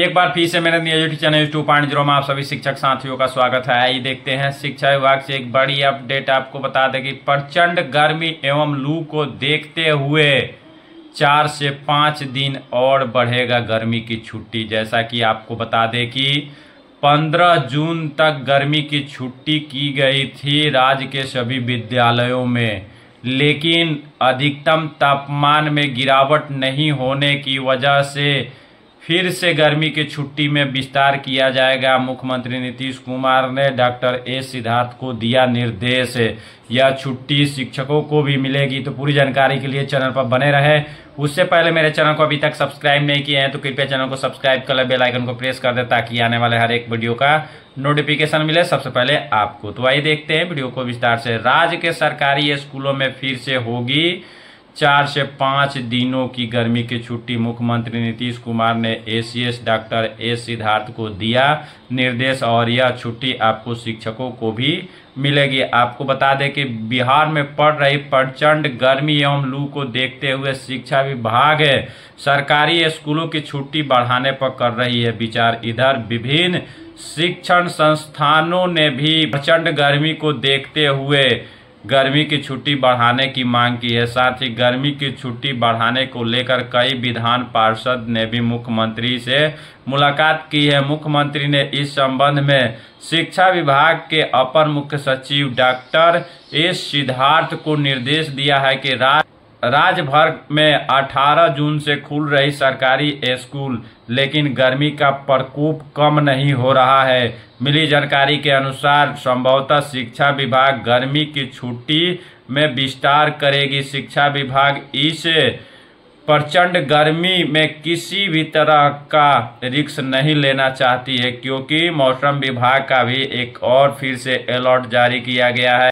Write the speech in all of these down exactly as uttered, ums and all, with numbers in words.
एक बार फिर से मेरे नियोजित teacher news two point zero में आप सभी शिक्षक साथियों का स्वागत है। आइए देखते हैं शिक्षा विभाग से एक बड़ी अपडेट। आपको बता दें कि प्रचंड गर्मी एवं लू को देखते हुए चार से पाँच दिन और बढ़ेगा गर्मी की छुट्टी। जैसा कि आपको बता दें कि पंद्रह जून तक गर्मी की छुट्टी की गई थी राज्य के सभी विद्यालयों में, लेकिन अधिकतम तापमान में गिरावट नहीं होने की वजह से फिर से गर्मी की छुट्टी में विस्तार किया जाएगा। मुख्यमंत्री नीतीश कुमार ने डॉक्टर एस. सिद्धार्थ को दिया निर्देश, यह छुट्टी शिक्षकों को भी मिलेगी। तो पूरी जानकारी के लिए चैनल पर बने रहें। उससे पहले मेरे चैनल को अभी तक सब्सक्राइब नहीं किए हैं तो कृपया चैनल को सब्सक्राइब कर लें, बेल आइकन को प्रेस कर दें ताकि आने वाले हर एक वीडियो का नोटिफिकेशन मिले सबसे पहले आपको। तो आइए देखते हैं वीडियो को विस्तार से। राज्य के सरकारी स्कूलों में फिर से होगी चार से पाँच दिनों की गर्मी की छुट्टी। मुख्यमंत्री नीतीश कुमार ने एसीएस डॉक्टर एस. सिद्धार्थ को दिया निर्देश और यह छुट्टी आपको शिक्षकों को भी मिलेगी। आपको बता दें कि बिहार में पड़ रही प्रचंड गर्मी एवं लू को देखते हुए शिक्षा विभाग सरकारी स्कूलों की छुट्टी बढ़ाने पर कर रही है विचार। इधर विभिन्न शिक्षण संस्थानों ने भी प्रचंड गर्मी को देखते हुए गर्मी की छुट्टी बढ़ाने की मांग की है। साथ ही गर्मी की छुट्टी बढ़ाने को लेकर कई विधान पार्षद ने भी मुख्यमंत्री से मुलाकात की है। मुख्यमंत्री ने इस संबंध में शिक्षा विभाग के अपर मुख्य सचिव डॉक्टर एस. सिद्धार्थ को निर्देश दिया है कि राज्य राज्य भर में अठारह जून से खुल रही सरकारी स्कूल, लेकिन गर्मी का प्रकोप कम नहीं हो रहा है। मिली जानकारी के अनुसार संभवतः शिक्षा विभाग गर्मी की छुट्टी में विस्तार करेगी। शिक्षा विभाग इस प्रचंड गर्मी में किसी भी तरह का रिस्क नहीं लेना चाहती है, क्योंकि मौसम विभाग का भी एक और फिर से अलर्ट जारी किया गया है।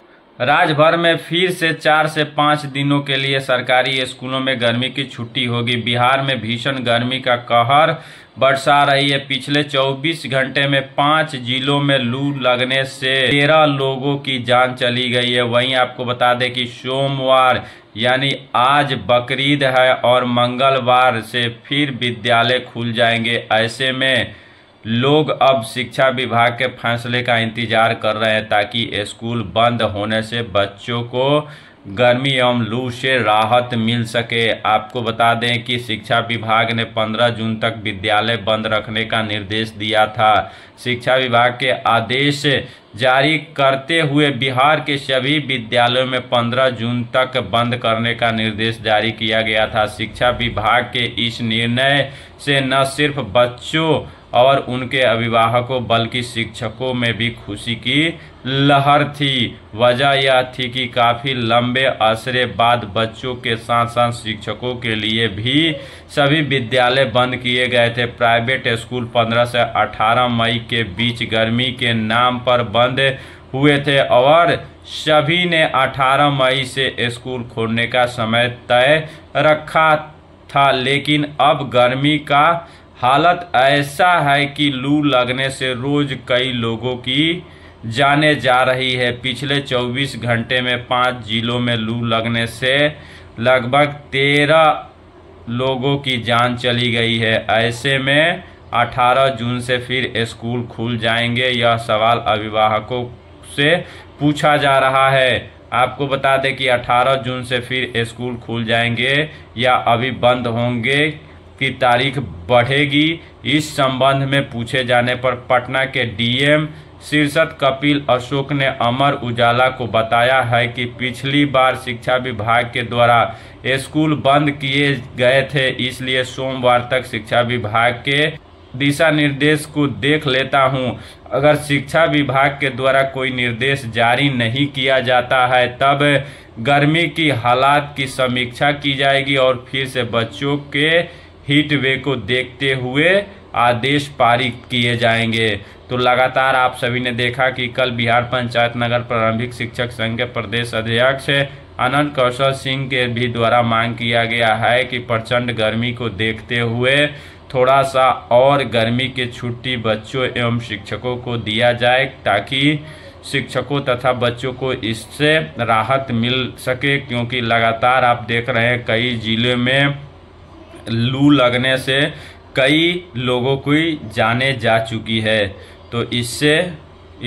राज्य भर में फिर से चार से पाँच दिनों के लिए सरकारी स्कूलों में गर्मी की छुट्टी होगी। बिहार में भीषण गर्मी का कहर बरसा रही है। पिछले चौबीस घंटे में पाँच जिलों में लू लगने से तेरह लोगों की जान चली गई है। वहीं आपको बता दें कि सोमवार यानी आज बकरीद है और मंगलवार से फिर विद्यालय खुल जाएंगे। ऐसे में लोग अब शिक्षा विभाग के फैसले का इंतजार कर रहे हैं ताकि स्कूल बंद होने से बच्चों को गर्मी एवं लू से राहत मिल सके। आपको बता दें कि शिक्षा विभाग ने पंद्रह जून तक विद्यालय बंद रखने का निर्देश दिया था। शिक्षा विभाग के आदेश जारी करते हुए बिहार के सभी विद्यालयों में पंद्रह जून तक बंद करने का निर्देश जारी किया गया था। शिक्षा विभाग के इस निर्णय से न सिर्फ बच्चों और उनके अभिभावकों बल्कि शिक्षकों में भी खुशी की लहर थी। वजह यह थी कि काफ़ी लंबे असरे बाद बच्चों के साथ साथ शिक्षकों के लिए भी सभी विद्यालय बंद किए गए थे। प्राइवेट स्कूल पंद्रह से अठारह मई के बीच गर्मी के नाम पर बंद हुए थे और सभी ने अठारह मई से स्कूल खोलने का समय तय रखा था, लेकिन अब गर्मी का हालत ऐसा है कि लू लगने से रोज कई लोगों की जाने जा रही है। पिछले चौबीस घंटे में पाँच जिलों में लू लगने से लगभग तेरह लोगों की जान चली गई है। ऐसे में अठारह जून से फिर स्कूल खुल जाएंगे, यह सवाल अभिभावकों से पूछा जा रहा है। आपको बता दें कि अठारह जून से फिर स्कूल खुल जाएंगे या अभी बंद होंगे की तारीख बढ़ेगी, इस संबंध में पूछे जाने पर पटना के डीएम शीर्षत कपिल अशोक ने अमर उजाला को बताया है कि पिछली बार शिक्षा विभाग के द्वारा स्कूल बंद किए गए थे, इसलिए सोमवार तक शिक्षा विभाग के दिशा निर्देश को देख लेता हूं। अगर शिक्षा विभाग के द्वारा कोई निर्देश जारी नहीं किया जाता है तब गर्मी की हालात की समीक्षा की जाएगी और फिर से बच्चों के हीट वेव को देखते हुए आदेश पारित किए जाएंगे। तो लगातार आप सभी ने देखा कि कल बिहार पंचायत नगर प्रारंभिक शिक्षक संघ के प्रदेश अध्यक्ष अनंत कौशल सिंह के भी द्वारा मांग किया गया है कि प्रचंड गर्मी को देखते हुए थोड़ा सा और गर्मी की छुट्टी बच्चों एवं शिक्षकों को दिया जाए ताकि शिक्षकों तथा बच्चों को इससे राहत मिल सके, क्योंकि लगातार आप देख रहे हैं कई जिले में लू लगने से कई लोगों की जाने जा चुकी है। तो इससे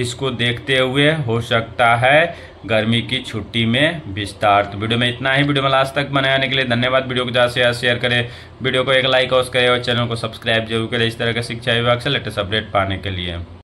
इसको देखते हुए हो सकता है गर्मी की छुट्टी में विस्तार। तो वीडियो में इतना ही। वीडियो में लास्ट तक बने रहने के लिए धन्यवाद। वीडियो को ज़्यादा से ज़्यादा शेयर करें, वीडियो को एक लाइक और करें और चैनल को सब्सक्राइब जरूर करें इस तरह के शिक्षा विभाग से लेटेस्ट अपडेट पाने के लिए।